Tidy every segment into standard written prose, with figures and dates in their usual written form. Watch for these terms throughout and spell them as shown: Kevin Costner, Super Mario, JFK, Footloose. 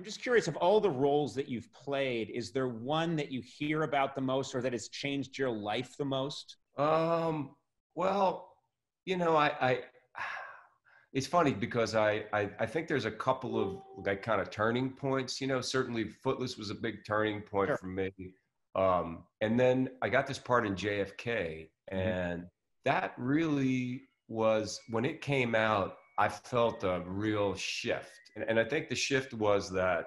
I'm just curious, of all the roles that you've played, is there one that you hear about the most or that has changed your life the most? Well, you know, it's funny because I think there's a couple of like kind of turning points, you know, certainly Footloose was a big turning point for me. And then I got this part in JFK, and that really was, when it came out, I felt a real shift. And I think the shift was that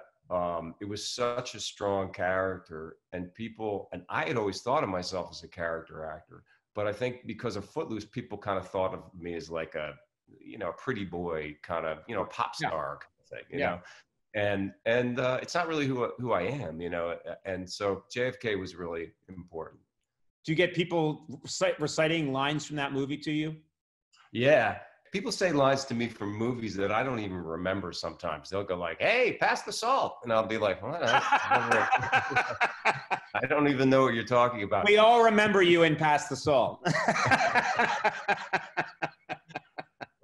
it was such a strong character, and people, and I had always thought of myself as a character actor, but I think because of Footloose, people kind of thought of me as like a, you know, pretty boy kind of, you know, pop star kind of thing, you know? And it's not really who I am, you know? And so JFK was really important. Do you get people reciting lines from that movie to you? Yeah. People say lines to me from movies that I don't even remember sometimes. They'll go like, hey, pass the salt. And I'll be like, what? I don't even know what you're talking about. We all remember you in Pass the Salt.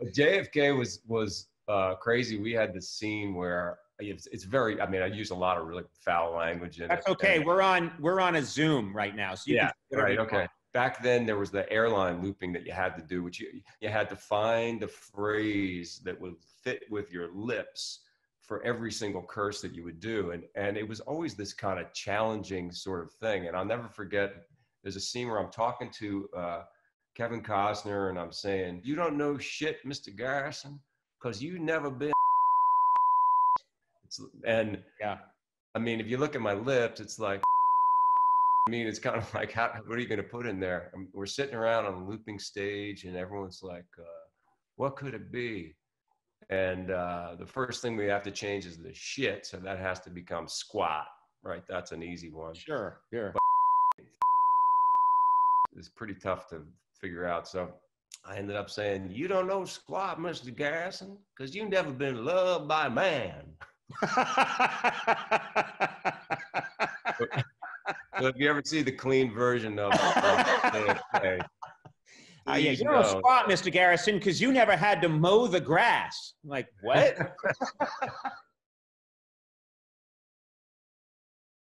JFK was crazy. We had this scene where it's very, I mean, I use a lot of really foul language in it. That's okay. We're on a Zoom right now. So you can right. Okay. Back then, there was the airline looping that you had to do, which you had to find a phrase that would fit with your lips for every single curse that you would do. And it was always this kind of challenging sort of thing. And I'll never forget, there's a scene where I'm talking to Kevin Costner, and I'm saying, you don't know shit, Mr. Garrison, because you never been. I mean, if you look at my lips, it's like, I mean, it's kind of like, what are you going to put in there? I mean, we're sitting around on a looping stage, and everyone's like, what could it be? And the first thing we have to change is the shit, so that has to become squat, right? That's an easy one. Sure, yeah. But it's pretty tough to figure out. So I ended up saying, you don't know squat, Mr. Garrison, because you've never been loved by a man. So if you ever see the clean version of JFK, yeah, you know, spot, Mr. Garrison, because you never had to mow the grass. I'm like, what?